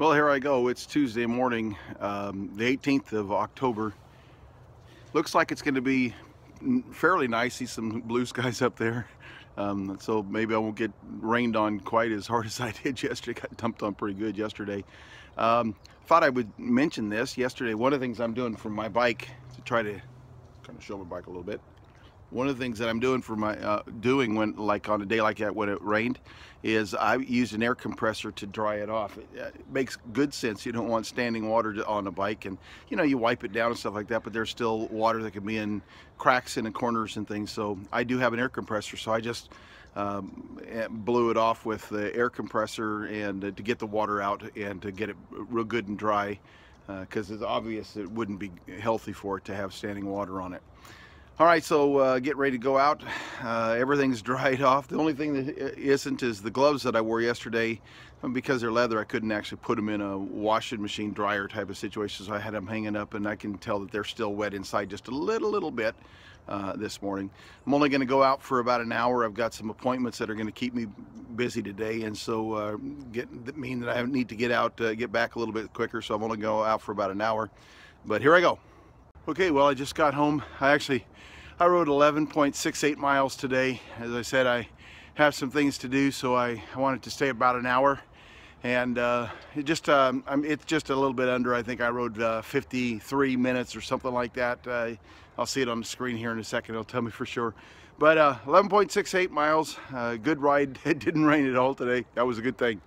Well, here I go. It's Tuesday morning, the 18th of October. Looks like it's going to be fairly nice. See some blue skies up there, so maybe I won't get rained on quite as hard as I did yesterday. Got dumped on pretty good yesterday. Thought I would mention this yesterday. One of the things I'm doing for my bike to try to kind of show my bike a little bit. One of the things that I'm doing for my when on a day like that when it rained, is I used an air compressor to dry it off. It makes good sense. You don't want standing water on a bike, and you know, you wipe it down and stuff like that. But there's still water that can be in cracks and in corners and things. So I do have an air compressor. So I just blew it off with the air compressor and to get the water out and to get it real good and dry, because it's obvious it wouldn't be healthy for it to have standing water on it. All right, so get ready to go out. Everything's dried off. The only thing that isn't is the gloves that I wore yesterday. Because they're leather, I couldn't actually put them in a washing machine dryer type of situation, so I had them hanging up, and I can tell that they're still wet inside just a little bit this morning. I'm only going to go out for about an hour. I've got some appointments that are going to keep me busy today, and so mean that I need to get out, get back a little bit quicker, so I'm only going to go out for about an hour. But here I go. Okay, well, I just got home. I rode 11.68 miles today. As I said, I have some things to do, so I wanted to stay about an hour, and it's just a little bit under. I think I rode 53 minutes or something like that. I'll see it on the screen here in a second. It'll tell me for sure. But 11.68 miles, good ride. It didn't rain at all today. That was a good thing.